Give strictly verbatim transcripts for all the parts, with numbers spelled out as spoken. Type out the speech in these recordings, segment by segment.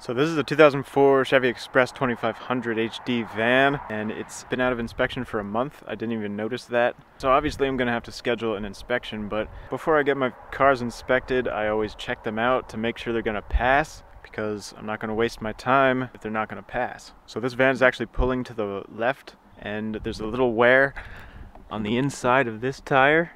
So this is a two thousand four Chevy Express twenty-five hundred H D van, and it's been out of inspection for a month. I didn't even notice that. So obviously I'm gonna have to schedule an inspection, but before I get my cars inspected, I always check them out to make sure they're gonna pass, because I'm not gonna waste my time if they're not gonna pass. So this van is actually pulling to the left, and there's a little wear on the inside of this tire,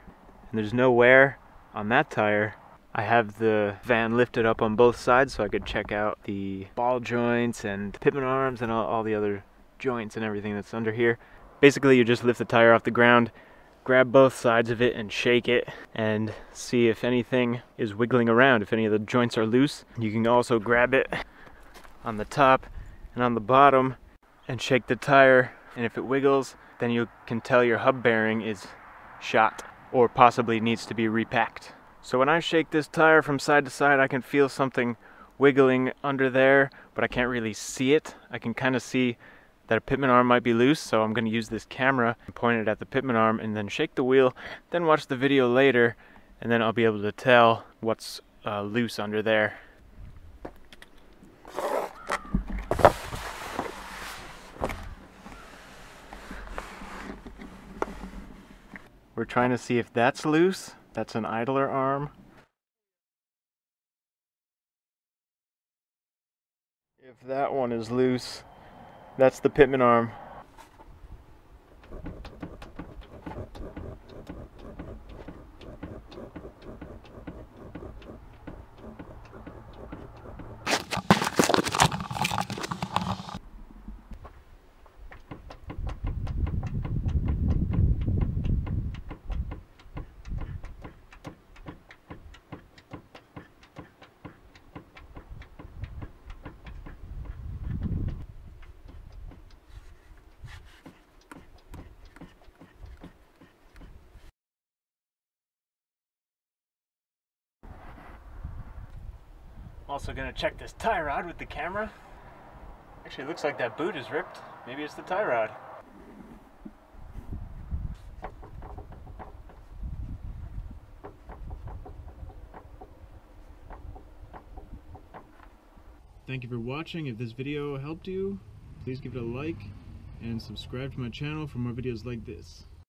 and there's no wear on that tire. I have the van lifted up on both sides so I could check out the ball joints and pitman arms and all, all the other joints and everything that's under here. Basically, you just lift the tire off the ground, grab both sides of it and shake it and see if anything is wiggling around, if any of the joints are loose. You can also grab it on the top and on the bottom and shake the tire, and if it wiggles, then you can tell your hub bearing is shot or possibly needs to be repacked. So when I shake this tire from side to side, I can feel something wiggling under there, but I can't really see it. I can kind of see that a pitman arm might be loose, so I'm going to use this camera and point it at the pitman arm and then shake the wheel, then watch the video later, and then I'll be able to tell what's uh, loose under there. We're trying to see if that's loose. That's an idler arm. If that one is loose, that's the pitman arm. Also gonna check this tie rod with the camera. Actually, it looks like that boot is ripped. Maybe it's the tie rod. Thank you for watching. If this video helped you, please give it a like and subscribe to my channel for more videos like this.